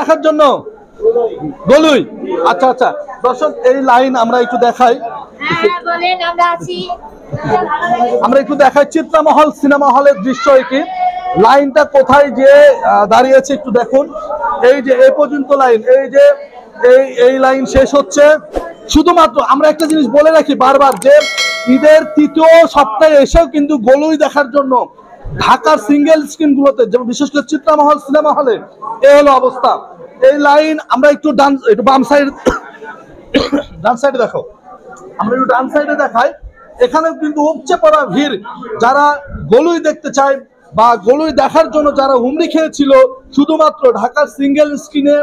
দেখার জন্য গলুই। আচ্ছা আচ্ছা দর্শক, এই লাইন আমরা একটু দেখাই, আমরা একটু দেখাই চিত্রামহল সিনেমা হলের দৃশ্য। এটি লাইনটা কোথায় যে দাঁড়িয়েছে একটু দেখুন। এই যে এই পর্যন্ত লাইন, এই যে এই লাইন শেষ হচ্ছে। শুধুমাত্র আমরা একটা জিনিস বলে রাখি বারবার, যে ঈদের তৃতীয় সপ্তাহে এসেও কিন্তু গলুই দেখার জন্য ঢাকার সিঙ্গেল স্ক্রিন গুলোতে, যেমন বিশেষ করে চিত্রামহল সিনেমা হলে, এ হলো অবস্থা। এই লাইন আমরা একটু বাম সাইড, ডান সাইডে দেখো, আমরা একটু ডান সাইডে দেখাই। এখানে কিন্তু উপচে পড়া ভিড়, যারা গলুই দেখতে চায় বা গলুই দেখার জন্য যারা হুমড়ি খেয়েছিল, শুধুমাত্র ঢাকার সিঙ্গেল স্ক্রিনে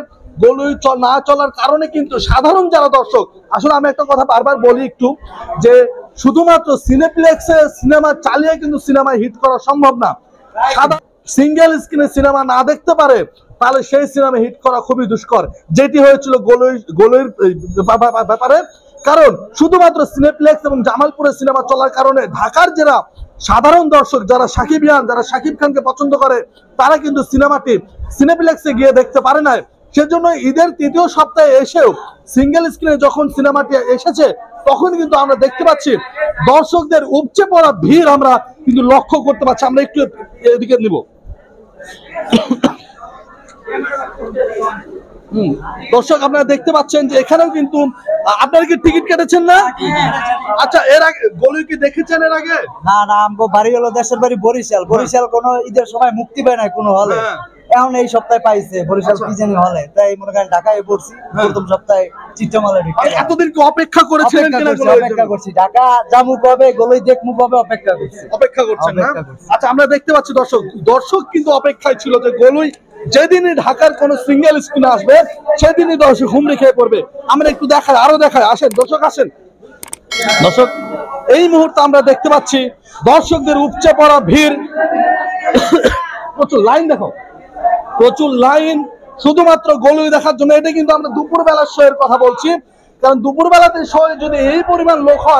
গলুই না চলার কারণে কিন্তু সাধারণ যারা দর্শক, আসলে আমি একটা কথা বারবার বলি একটু, যে শুধুমাত্র সিনেপ্লেক্সে সিনেমা চালিয়ে কিন্তু সিনেমায় হিট করা সম্ভব না। সিঙ্গেল স্ক্রিনে সিনেমা না দেখতে পারে তাহলে সেই সিনেমা হিট করা খুবই দুষ্কর, যেটি হয়েছিল গলুইর ব্যাপারে। কারণ শুধুমাত্র সিনেপ্লেক্স এবং জামালপুরে সিনেমা চলার কারণে ঢাকার যারা সাধারণ দর্শক, যারা সাকিবিয়ান, যারা সাকিব খানকে পছন্দ করে, তারা কিন্তু সিনেমাটি সিনেপ্লেক্সে গিয়ে দেখতে পারে না। সেজন্য ঈদের তৃতীয় সপ্তাহে এসেও সিঙ্গেল স্ক্রিনে যখন সিনেমাটি এসেছে তখন কিন্তু আমরা দেখতে পাচ্ছি দর্শকদের উপচে পড়া ভিড় আমরা কিন্তু লক্ষ্য করতে পারছি। আমরা একটু এদিকে নিব। দর্শক আপনারা দেখতে পাচ্ছেন যে এখানেও কিন্তু, আপনারা কি টিকিট কেটেছেন না? আচ্ছা, এর আগে গলুই কি দেখেছেন এর আগে? না না, আমগো বাড়ি হলো দেশের বাড়ি বরিশাল। বরিশাল কোনো ঈদের সময় মুক্তি পায় না কোনো হলে, এখন এই সপ্তাহে পাইছে বরিশাল কিজেনি হলে, তাই মনে করেন ঢাকায় পড়ছি প্রথম সপ্তাহে চিত্রামহলে। এতদিন কি অপেক্ষা করেছিলেন কিনা? অপেক্ষা করছি, ঢাকা যামু কবে, গলুই দেখমু কবে, অপেক্ষা করছি। অপেক্ষা করছেন না? আচ্ছা, আমরা দেখতে পাচ্ছি দর্শক কিন্তু অপেক্ষায় ছিল যে গলুই যেদিনই ঢাকার কোন সিঙ্গেল স্ক্রিনে আসবে সেদিনই দর্শক হুমড়ি খেয়ে পড়বে। আমরা একটু দেখাই, আরো দেখাই, আসেন দর্শক, আসেন দর্শক। এই মুহূর্তে আমরা দেখতে পাচ্ছি দর্শকদের উপচে পড়া ভিড়, প্রচুর লাইন দেখো, প্রচুর লাইন শুধুমাত্র গলুই দেখার জন্য। এটা কিন্তু আমরা দুপুরবেলার শো এর কথা বলছি, কারণ দুপুরবেলাতে শো যদি এই পরিমাণ লোক হয়